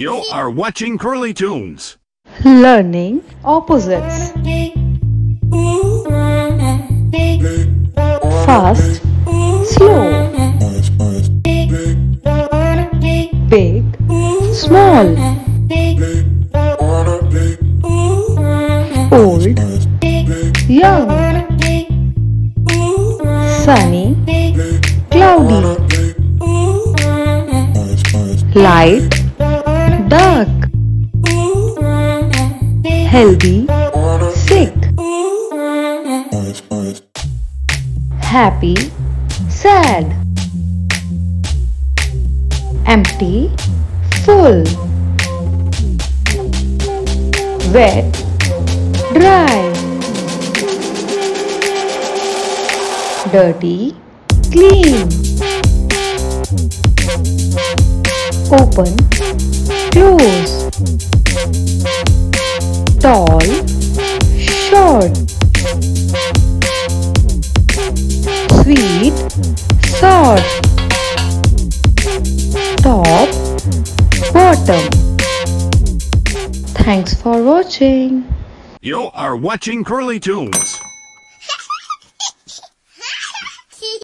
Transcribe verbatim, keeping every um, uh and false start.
You are watching Curly Toons. Learning opposites. Fast, slow. Big, small. Old, young. Sunny, cloudy. Light, dark. Healthy, sick. Happy, sad. Empty, full. Wet, dry. Dirty, clean. Open, close. Tall, short. Sweet, sour. Top, bottom. Thanks for watching. You are watching Curly Toons.